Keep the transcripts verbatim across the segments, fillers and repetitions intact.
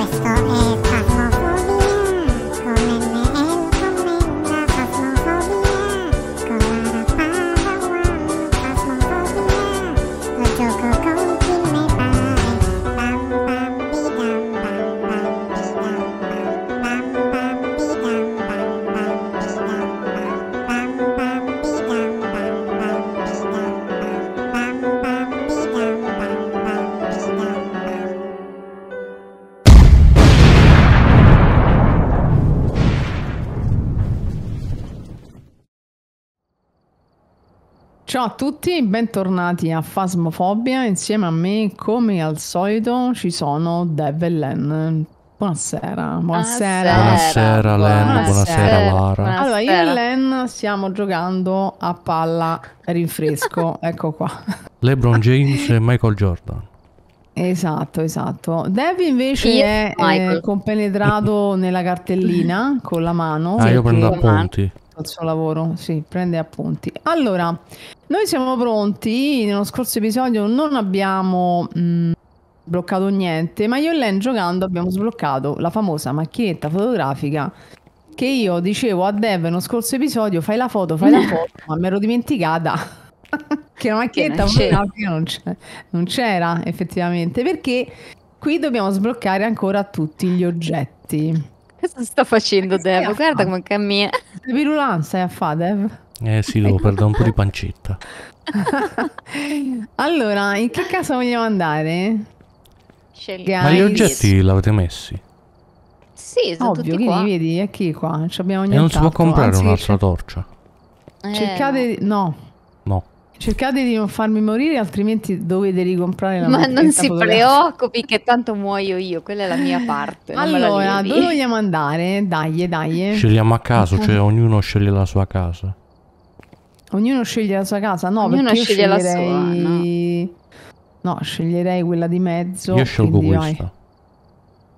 questo è Phasmophobia con Emmett commenta Phasmophobia con Lara Padawan. Phasmophobia lo gioco con chi ne pare. Bam bam bidam bam bam bidam bam bidam bam bam bidam bam bam bidam bam bam bidam bam bam bidam bam bam bidam bam. Ciao a tutti, bentornati a Phasmophobia. Insieme a me, come al solito, ci sono Dev e Len. Buonasera. Buonasera. Buonasera, buonasera Len, buonasera, buonasera Lara. Buonasera. Allora, io e Len stiamo giocando a palla rinfresco, ecco qua. Lebron James e Michael Jordan. Esatto, esatto. Dev invece io, è eh, compenetrato nella cartellina con la mano. Ah, io prendo appunti. Il suo lavoro, sì, prende appunti. Allora, noi siamo pronti. Nello scorso episodio non abbiamo mh, bloccato niente, ma io e Len giocando abbiamo sbloccato la famosa macchinetta fotografica che io dicevo a Dev nello scorso episodio: fai la foto, fai la foto, ma me l'ero dimenticata che la macchinetta fotografica non c'era effettivamente, perché qui dobbiamo sbloccare ancora tutti gli oggetti. Cosa sta facendo Dev? Guarda come cammina. Che virulanza stai a fare, Dev? Eh sì, devo perdere un po' di pancetta. Allora, in che casa vogliamo andare? Guys. Ma gli oggetti l'avete messi? Sì, sono ovvio, tutti qua. Li vedi? È chi qua? Ci abbiamo ogni e non si può comprare anzi, un'altra torcia? Eh, cercate no. di... No. no. Cercate di non farmi morire, altrimenti dovete ricomprare la ma non si preoccupi che tanto muoio io, quella è la mia parte. Allora, dove vogliamo andare? Dai, dai. Scegliamo a caso, cioè ognuno sceglie la sua casa. Ognuno sceglie la sua casa? No, ognuno perché sceglie la sua. No. no, sceglierei quella di mezzo. Io scelgo questa.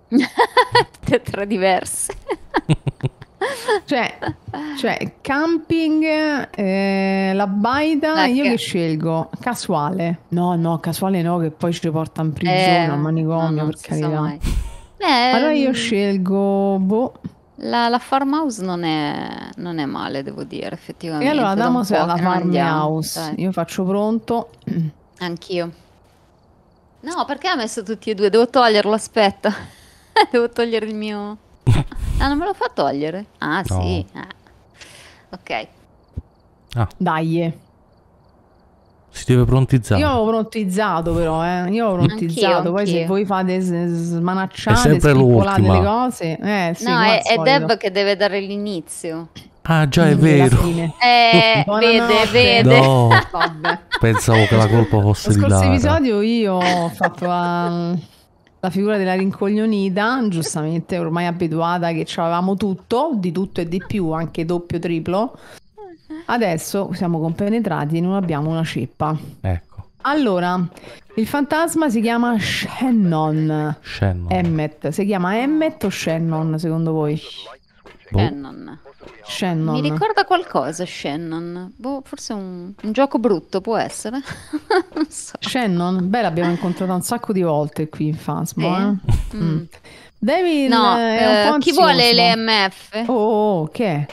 Tutte e tre diverse. Cioè, cioè, camping, eh, la baita, io che scelgo? Casuale. No, no, casuale no, che poi ci porta in prigione, eh, a manicomio, no, per carità. Eh, allora io scelgo, boh. La, la farmhouse non è, non è male, devo dire, effettivamente. E allora andiamo alla farmhouse. Io faccio pronto. Anch'io. No, perché ha messo tutti e due? Devo toglierlo, aspetta. Devo togliere il mio... Ah, non me lo fa togliere? Ah, no. Sì. Ah. Ok. Ah. Dai. Si deve prontizzare. Io avevo prontizzato però, eh. Io avevo prontizzato. Anch'io, poi anch'io. Se voi fate smanacciate, schippolate le cose... Eh, sì, no, è, è Deb che deve dare l'inizio. Ah, già è vero. Eh, vede, vede. No. Pensavo che la colpa fosse di Lara. Nello scorso episodio io ho fatto la... la figura della rincoglionita, giustamente ormai abituata che c'avevamo tutto, di tutto e di più, anche doppio, triplo. Adesso siamo compenetrati e non abbiamo una ceppa. Ecco. Allora, il fantasma si chiama Shannon. Shannon. Emmett. Si chiama Emmett o Shannon, secondo voi? Boh. Shannon. Shannon. Mi ricorda qualcosa, Shannon. Boh, forse un, un gioco brutto, può essere. Non so. Shannon, beh, l'abbiamo incontrata un sacco di volte qui in Phasmo. Eh? Mm. Mm. David, no, è un eh, chi vuole le M F? Oh, oh, che è?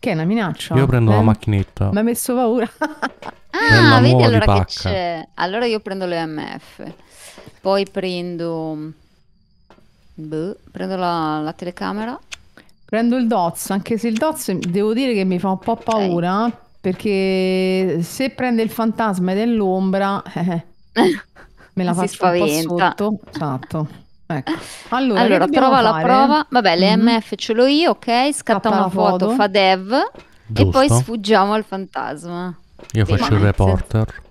Che è una minaccia? Io prendo eh? la macchinetta. Mi ha messo paura. Ah, vedi allora pacca. Che c'è. Allora io prendo le M F. Poi prendo... Boh, prendo la, la telecamera. Prendo il D O T S, anche se il D O T S devo dire che mi fa un po' paura, okay. Perché se prende il fantasma ed è l'ombra, eh, me la faccio un po' sotto. Esatto. Ecco. Allora, allora prova la prova. Vabbè, le mm-hmm. M F ce l'ho io, ok? Scatta una foto, foto, fa Dev. Giusto. E poi sfuggiamo al fantasma. Io faccio sì. il reporter.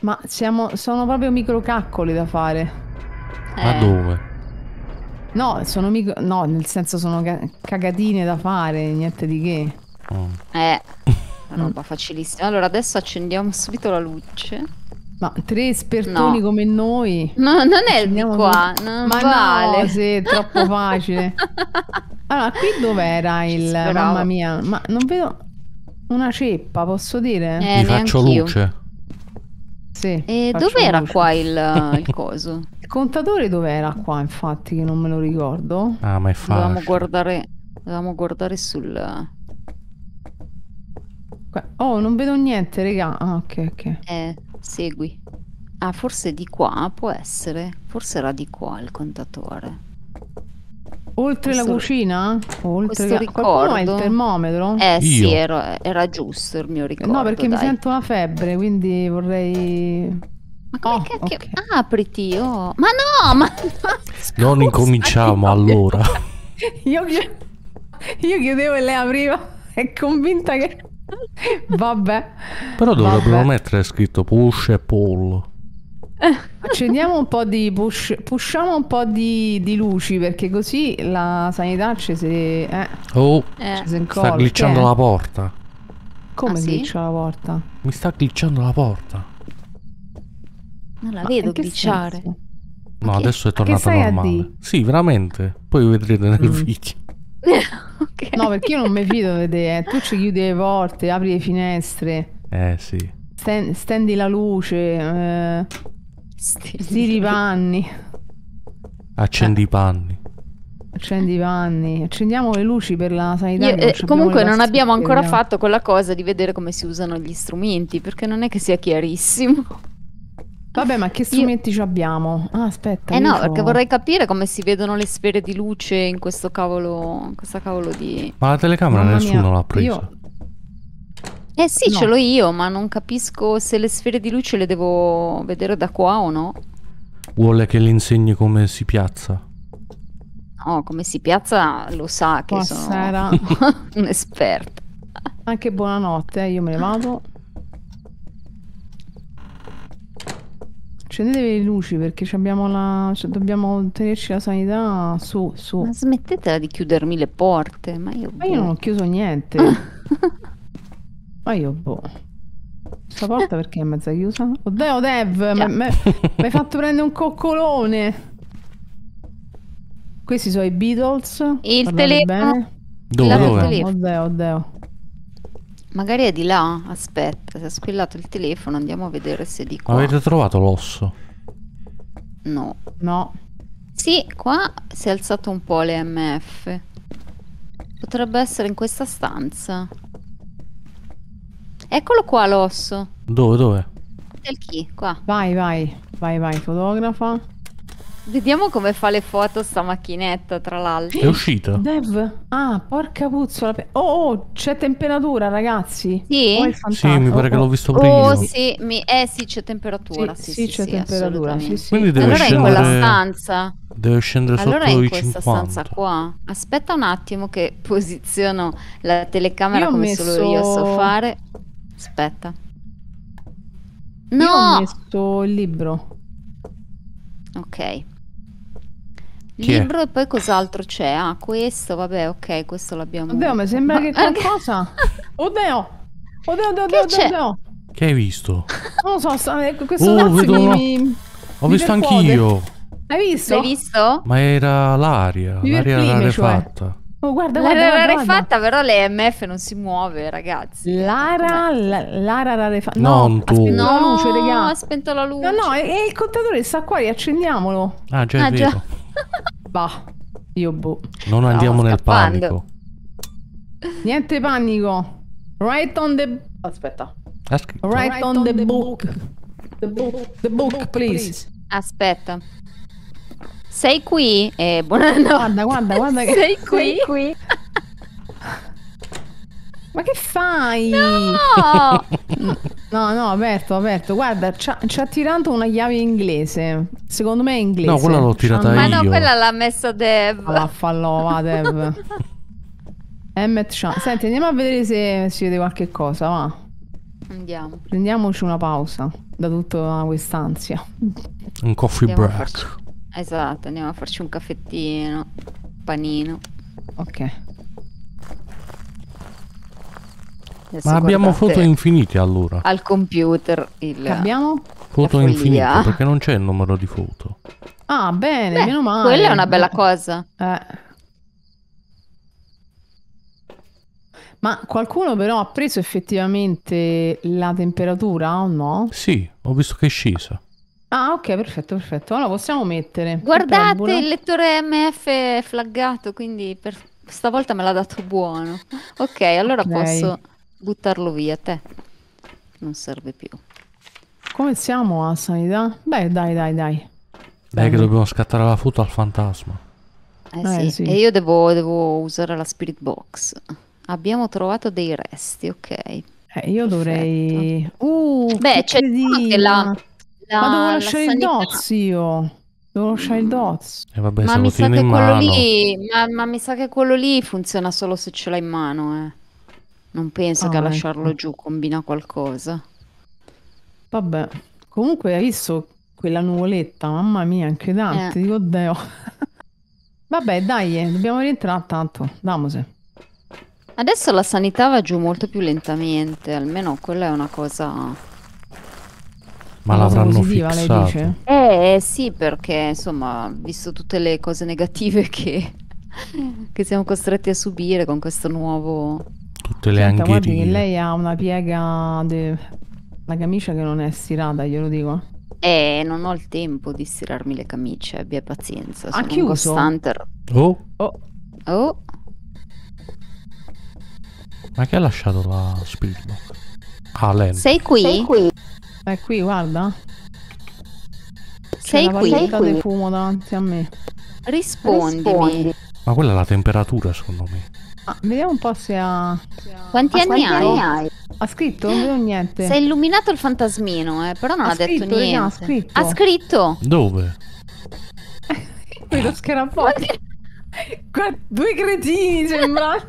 Ma siamo, sono proprio microcaccoli da fare. Eh. Ma dove? No, sono micro... no, nel senso sono cagatine da fare, niente di che. Oh. Eh, una roba facilissima. Allora adesso accendiamo subito la luce. Ma tre espertoni no. come noi. No, non è il qua. Non ma vale. No, sì, è troppo facile. Allora, qui dov'era il... Mamma mia, ma non vedo una ceppa, posso dire? Eh, Mi faccio luce. Io. Sì, e dov'era qua il, il coso? Il contatore dov'era qua, infatti, che non me lo ricordo. Ah, ma è facile. Dovevamo guardare, dovevamo guardare sul... Oh, non vedo niente, raga. Ah, ok, ok. Eh, segui. Ah, forse di qua, può essere. Forse era di qua il contatore. Oltre questo, la cucina? Oltre la... ricordo... Qualcuno ha il termometro? Eh, Io. sì, era, era giusto il mio ricordo. No, perché dai. mi sento una febbre, quindi vorrei... Ma come oh, cacchio? Okay. Apriti, oh. Ma no, ma... Scusa, non incominciamo io... allora. Io... Io chiudevo e lei apriva. È convinta che... Vabbè. Però dovrebbero Vabbè. mettere scritto push e pull. Accendiamo un po' di push, pushiamo un po' di, di luci, perché così la sanità ci si... Eh, oh, eh. si incorre, sta glitchando eh. la porta. Come ah, glitcha sì? la porta? Mi sta glitchando la porta. Non la Ma vedo glitchare. Senso? No, okay. adesso è tornata normale. Sì, veramente. Poi vedrete nel mm. video. Okay. No, perché io non mi fido vedere. Tu ci chiudi le porte, apri le finestre. Eh sì. Sten stendi la luce, eh, stiri i panni. Accendi i panni. Accendi i panni. Accendiamo le luci per la sanità. Io, non eh, comunque non abbiamo ancora vediamo. fatto quella cosa di vedere come si usano gli strumenti, perché non è che sia chiarissimo. Vabbè, ma che strumenti Io... ci abbiamo? Ah, aspetta. Eh no, so... perché vorrei capire come si vedono le sfere di luce in questo cavolo, in questa cavolo di... Ma la telecamera Mamma nessuno l'ha presa. Io... Eh sì, no. ce l'ho io, ma non capisco se le sfere di luce le devo vedere da qua o no. Vuole che le insegni come si piazza? No, come si piazza lo sa che Buonasera. sono un esperto. Anche buonanotte, io me ne vado. Accendetevi le luci perché abbiamo la... cioè, dobbiamo tenerci la sanità su, su. Ma smettetela di chiudermi le porte, ma io... Ma io non ho chiuso niente. Ma io boh. Questa porta perché è mezza chiusa? Oddio, Dev, yeah. mi hai fatto prendere un coccolone. Questi sono i Beatles. Il telefono. Dove? Dove? Oddio, oddio. Magari è di là. Aspetta, si è squillato il telefono. Andiamo a vedere se è di qua. Avete trovato l'osso? No. No. Sì, qua si è alzato un po' l'E M F. Potrebbe essere in questa stanza. Eccolo qua l'osso. Dove, dove? Del chi? Qua. Vai, vai, vai, vai, fotografa. Vediamo come fa le foto sta macchinetta, tra l'altro. È uscita? Dev. Ah, porca puzzola. Oh, oh, c'è temperatura, ragazzi. Sì? Oh, sì, mi pare oh, che l'ho visto prima. Oh, sì, mi... eh sì, c'è temperatura. Sì, sì, sì, sì c'è sì, temperatura. Sì, sì. Quindi deve allora scendere... è in quella stanza. Deve scendere sotto allora i cinquanta. Allora è in questa stanza qua. Aspetta un attimo che posiziono la telecamera io come messo... solo io so fare. Aspetta. No! Io ho messo il libro. Ok. Libro e poi cos'altro c'è? Ah, questo, vabbè, ok, questo l'abbiamo... Oddio, mi sembra ma... che qualcosa... Oddio! Oddio, oddio, oddio, oddio, oddio! Che hai visto? Non lo so, questo oh, ragazzo vedo... mi... Ho mi visto anch'io! Hai visto? L'hai visto? Ma era l'aria, l'aria rarefatta. Cioè. Oh, guarda, guarda, Lara rarefatta, però le M F non si muove, ragazzi. Lara, la, Lara rarefatta. No, non tu. ha spento no, la luce, regà. ha spento la luce. No, no, e, e il contatore sta qua, riaccendiamolo. Ah, già è ah, vero. Già. Bah, io boh. Non no, andiamo nel panico. Niente panico. Right on the... Aspetta. Right on, on the, the book. book. The book, the book, book please. please. Aspetta. Sei qui? Eh, buonanotte. Guarda, guarda, guarda che... Sei qui? Sei qui? Ma che fai? No! No, no, aperto, aperto. Guarda, ci ha tirato una chiave inglese. Secondo me è inglese. No, quella l'ho tirata io. Ma no, quella l'ha messa Dev. Vaffalò, va Dev. Emmett Shannon. Senti, andiamo a vedere se si vede qualche cosa, va. Andiamo. Prendiamoci una pausa da tutta quest'ansia. Un coffee andiamo break. Esatto, andiamo a farci un caffettino, panino. Ok. Adesso ma abbiamo foto infinite allora. Al computer il... Abbiamo? Foto infinite, perché non c'è il numero di foto. Ah, bene, beh, meno male. Quella è una bella cosa. Eh. Ma qualcuno però ha preso effettivamente la temperatura o no? Sì, ho visto che è scesa. Ah, ok, perfetto, perfetto. Allora possiamo mettere. Guardate, il lettore M F è flaggato, quindi per stavolta me l'ha dato buono. Ok, allora okay. Posso buttarlo via, te. Non serve più. Come siamo a sanità? Beh, dai, dai, dai. Beh, che dobbiamo scattare la foto al fantasma. Eh, eh sì. sì, e io devo, devo usare la spirit box. Abbiamo trovato dei resti, ok. Eh, io perfetto. Dovrei... Uh, beh, c'è che la... La, ma devo lasciare la il dots io. Devo lasciare il dots. Eh vabbè, ma, mi sa che quello lì, ma, ma mi sa che quello lì funziona solo se ce l'hai in mano. Eh. Non penso ah, che a lasciarlo ecco. giù combina qualcosa. Vabbè. Comunque hai visto quella nuvoletta? Mamma mia, anche Dante. Eh. Dico, Deo. Vabbè, dai, eh, dobbiamo rientrare tanto. Damose. Adesso la sanità va giù molto più lentamente. Almeno quella è una cosa... Ma l'avranno fissato? Eh sì, perché insomma, visto tutte le cose negative che, che siamo costretti a subire con questo nuovo... Tutte le angherie. Guardi che lei ha una piega de... la camicia che non è stirata, glielo dico. Eh, non ho il tempo di stirarmi le camicie, abbia pazienza. Sono un costante. Oh. Oh. Oh. Ma che ha lasciato la speedbox? Ah, Len. Sei qui? Sei qui? È qui, guarda. Sei qui. C'è una valigetta di fumo davanti a me. Rispondimi. Rispondi. Ma quella è la temperatura, secondo me. Ah, vediamo un po' se ha... Quanti ha anni scritto? Hai? Ha scritto? Non vedo niente. Si è illuminato il fantasmino, eh, però non ha, ha detto scritto, niente. No, ha scritto. Ha scritto. Dove? Quello scarabocchi. Due cretini, sembra.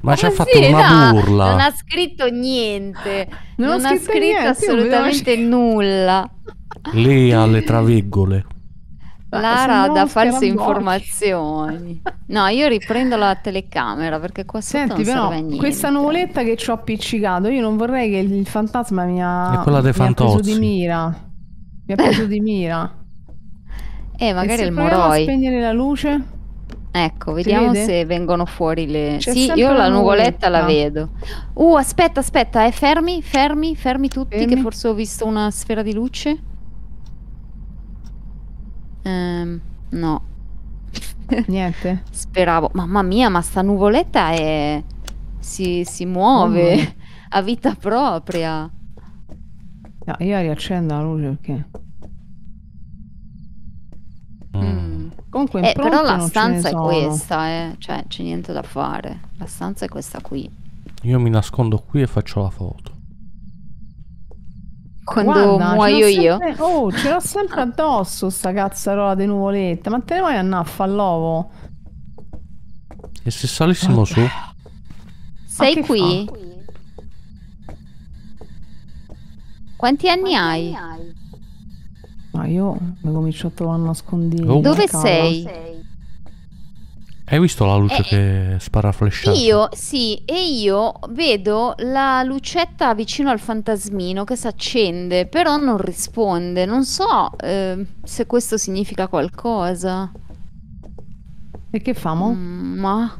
Ma ci ha fatto sì, una no, burla. Non ha scritto niente. Non, non ha scritto, scritto niente, assolutamente nulla. Lei ha le traveggole. Lara dà false informazioni. No, io riprendo la telecamera perché qua sotto non serve a niente. Questa nuvoletta che ci ho appiccicato, io non vorrei che il fantasma mi ha, mi ha preso di mira. Mi ha preso di mira. Eh, magari e il Moroi. Spegnere la luce. Ecco, vediamo se vengono fuori le... Sì, io la nuvoletta la vedo. Uh, aspetta, aspetta, eh, fermi, fermi, fermi tutti, fermi. Che forse ho visto una sfera di luce. Ehm, no. Niente. Speravo. Mamma mia, ma sta nuvoletta è... Si, si muove mm. a vita propria. No, io riaccendo la luce perché... Mm. Comunque eh, però la stanza è sono. questa eh. Cioè c'è niente da fare. La stanza è questa qui. Io mi nascondo qui e faccio la foto. Quando Guarda, muoio io sempre... Oh, ce l'ho sempre addosso sta cazzarola di nuvoletta. Ma te ne vai a naffa all'ovo? E se salissimo okay. su? Sei qui? Fa? Quanti anni Quanti hai? hai? Ma io mi comincio a trovare a nascondire. Oh. Dove sei? Hai visto la luce eh, che spara flashata? Io, sì, e io vedo la lucetta vicino al fantasmino che si accende, però non risponde. Non so eh, se questo significa qualcosa. E che famo? Mm, ma...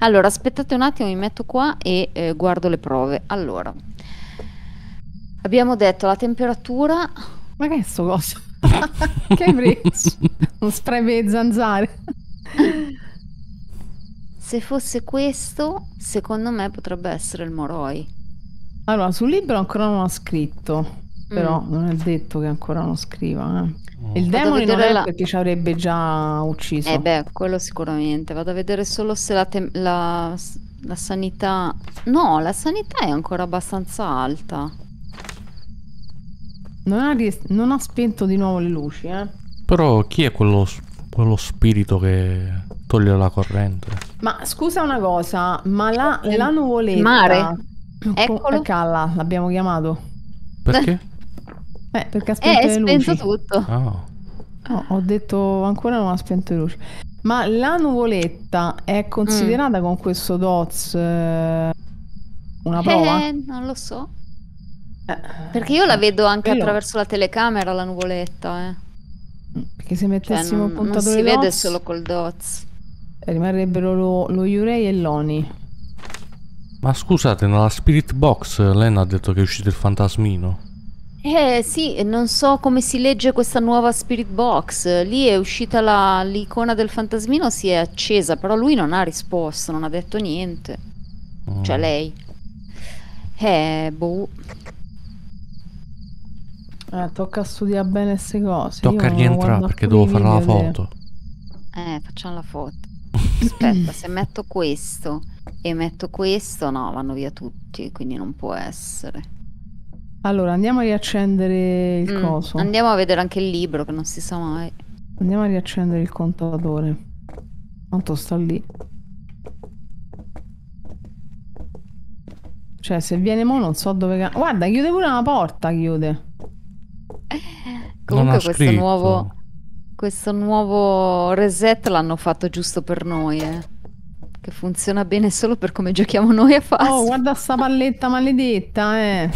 Allora, aspettate un attimo, mi metto qua e eh, guardo le prove. Allora, abbiamo detto la temperatura... Ma che è sto coso? Che hai preso? Uno spray per le zanzare. Se fosse questo, secondo me potrebbe essere il Moroi. Allora, sul libro ancora non ho scritto. Però mm. non è detto che ancora non scriva. Eh. Oh. Il demone non è la... perché ci avrebbe già ucciso. Eh beh, quello sicuramente. Vado a vedere solo se la, la, la sanità... No, la sanità è ancora abbastanza alta. Non ha, non ha spento di nuovo le luci, eh. Però chi è quello, quello spirito che toglie la corrente? Ma scusa una cosa, ma la, eh, la nuvoletta... Mare? Eccolo. Calla, l'abbiamo chiamato. Perché? Eh, perché ha spento eh, le luci. Eh, spento tutto. Oh. No, ho detto ancora non ha spento le luci. Ma la nuvoletta è considerata mm. con questo dots eh, una prova? Eh, non lo so. Perché io la vedo anche Quello. attraverso la telecamera la nuvoletta, eh. Perché se mettessimo cioè, non, non si vede dots, solo col dots. Rimarrebbero lo, lo Yurei e l'Oni. Ma scusate, nella spirit box Len ha detto che è uscito il fantasmino. Eh sì, non so come si legge questa nuova Spirit Box. Lì è uscita la, l'icona del fantasmino, si è accesa, però lui non ha risposto, non ha detto niente. Oh. Cioè lei. Eh, boh. Eh, tocca studiare bene queste cose. Tocca rientrare perché devo fare la foto. Eh, facciamo la foto. Aspetta, se metto questo e metto questo, no, vanno via tutti, quindi non può essere. Allora andiamo a riaccendere il mm, coso. Andiamo a vedere anche il libro, che non si sa mai. Andiamo a riaccendere il contatore. Tanto sta lì. Cioè se viene mo non so dove. Guarda, chiude pure una porta, chiude. Comunque questo nuovo, questo nuovo reset l'hanno fatto giusto per noi, eh. Che funziona bene solo per come giochiamo noi a Phasm. Oh, guarda sta palletta maledetta, eh.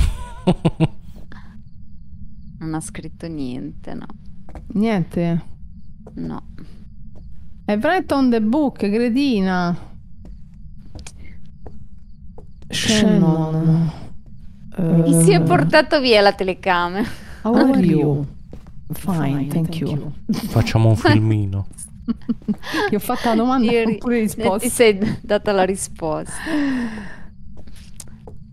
Non ha scritto niente, no. Niente? No. È veramente on the book, cretina. Shannon. Mi uh, si è portato via la telecamera. How are you? Fine, Fine thank, thank you. you. Facciamo un filmino. Ti ho fatto la domanda e pure risposta. Ti sei data la risposta.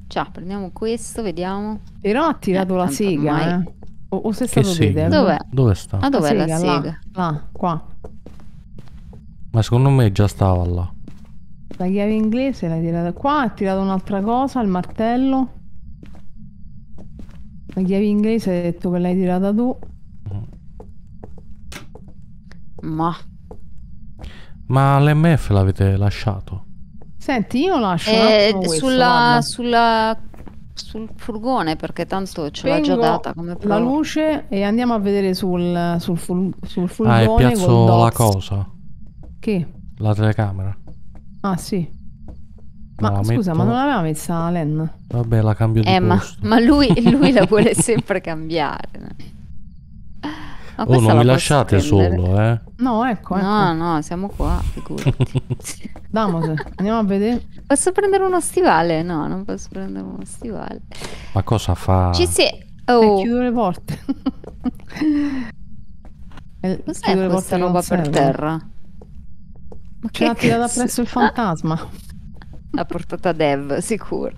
Ciao, prendiamo questo, vediamo. Però ha tirato eh, la sega, ormai... eh. O, o se sta dov'è? Dove sta? Ah, dov'è la sega? La sega? Là, là, qua. Ma secondo me già stava là. La chiave inglese l'ha tirata qua, ha tirato un'altra cosa, il martello. La chiave inglese ha detto che l'hai tirata tu. Ma. Ma l'emme effe l'avete lasciato? Senti, io lascio eh, questo, sulla, sulla, sul furgone, perché tanto ce l'ha già data come prova. La luce e andiamo a vedere sul, sul, sul, sul furgone. Ah, e piazzo la cosa. Che? La telecamera. Ah sì. Ma, ma scusa, metto... ma non l'aveva messa Len? Vabbè, la cambio di eh, posto. Ma, ma lui, lui la vuole sempre cambiare. Ma oh, non mi lasciate solo, eh? No, ecco, ecco. No, no, siamo qua, figurati. Damose, andiamo a vedere. Posso prendere uno stivale? No, non posso prendere uno stivale. Ma cosa fa? Ci si... Oh. E chiudo le porte. Cos'è questa porte roba per terra? Ma che l'ha tirata presso il fantasma. L'ha portata Dev, sicuro.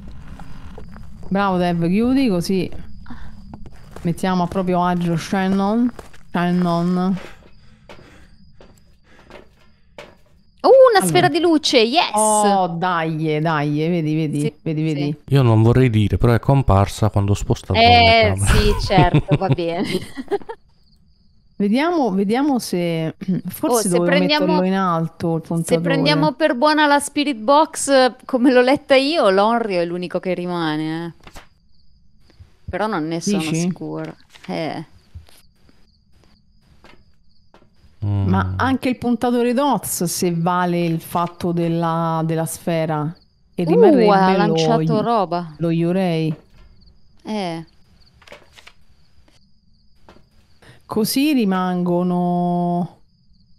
Bravo Dev, chiudi così. Mettiamo a proprio agio Shannon. Shannon. Oh, una allora. sfera di luce, yes! Oh, dai, dai, vedi, vedi, sì, vedi, sì. vedi. Io non vorrei dire, però è comparsa quando ho spostato eh, la sì, certo, va bene. Vediamo, vediamo se... Forse oh, dovevo metterlo in alto il puntatore. Se prendiamo per buona la Spirit Box, come l'ho letta io, l'Onrio è l'unico che rimane, eh. Però non ne sono Dici? sicura. Eh... Mm. Ma anche il puntatore D O T S, se vale il fatto della, della sfera, e rimarrebbe uh, ha lanciato lo, roba. Lo Yurei. Eh. Così rimangono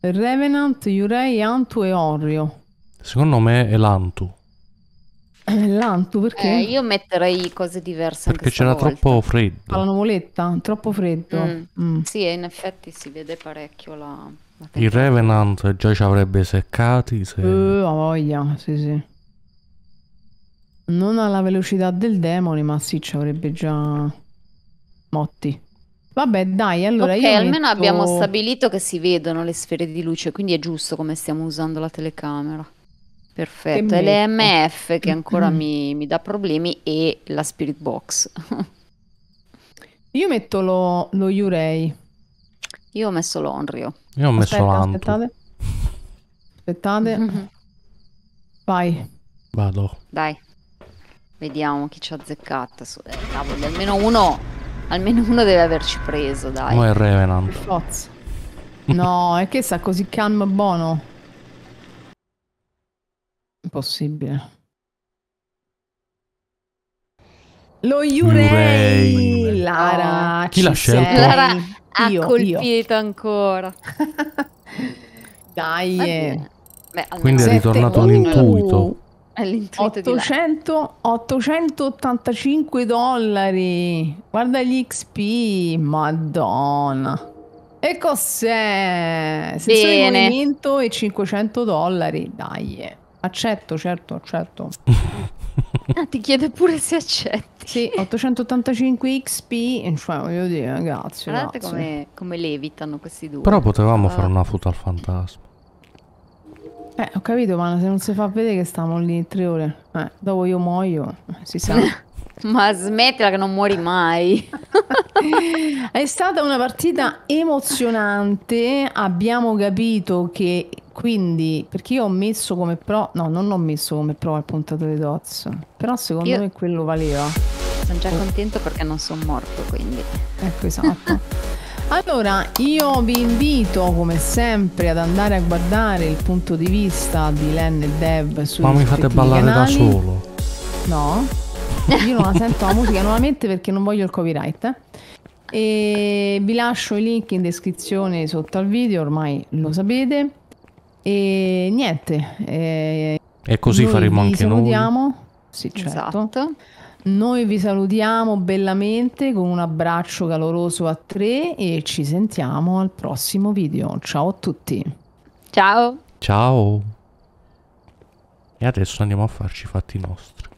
Revenant, Yurei, Hantu e Onrio. Secondo me è l'Hantu. L'Hantu perché? Eh, io metterei cose diverse. Perché c'era troppo freddo. La nuvoletta, troppo freddo. Mm. Mm. Sì, e in effetti si vede parecchio la... la il Revenant già ci avrebbe seccati. Se... Uh, a voglia, sì sì. Non alla velocità del demone, ma sì, ci avrebbe già motti. Vabbè, dai, allora okay, io almeno metto... abbiamo stabilito che si vedono le sfere di luce, quindi è giusto come stiamo usando la telecamera. Perfetto, è l'emme effe che ancora mm. mi, mi dà problemi e la Spirit Box. Io metto lo, lo Yurei. Io ho messo l'Onrio. Io ho messo l'Hantu. Aspettate. Aspettate. Mm -hmm. Vai. Vado. Dai. Vediamo chi ci ha azzeccato. Eh, cavolo, almeno uno, almeno uno deve averci preso, dai. No, è Revenant. No, è che sta così calmo e buono. Impossibile. Lo Yurei. Lara, oh, chi l'ha scelto? Lara ha io, colpito io. ancora. Dai. Beh, quindi è ritornato all'intuito. ottocento, ottocentottantacinque dollari. Guarda gli X P, madonna. E cos'è? Sensore di movimento e cinquecento dollari. Dai, accetto, certo, accetto. Ah, ti chiede pure se accetti. Sì, ottocentottantacinque X P, cioè, voglio dire, ragazzi. Guardate come, come levitano questi due. Però potevamo ah. fare una foto al fantasma. Eh, ho capito, ma se non si fa vedere che stiamo lì tre ore. Eh, dopo io muoio, si sa. Ma smettila che non muori mai. È stata una partita emozionante. Abbiamo capito che, quindi, perché io ho messo come pro, no, non ho messo come pro al puntatore Dots, però secondo io... me quello valeva. Sono già oh. contento perché non sono morto, quindi. Ecco, esatto. Allora, io vi invito come sempre ad andare a guardare il punto di vista di Len e Dev sui canali. Ma mi fate ballare canali. da solo? No, io non la sento la musica nuovamente perché non voglio il copyright. Eh. E vi lascio i link in descrizione sotto al video, ormai lo sapete. E niente. Eh, e così faremo anche salutiamo. noi. Sì, certo. Esatto. Noi vi salutiamo bellamente con un abbraccio caloroso a tre e ci sentiamo al prossimo video. Ciao a tutti. Ciao. Ciao. E adesso andiamo a farci i fatti nostri.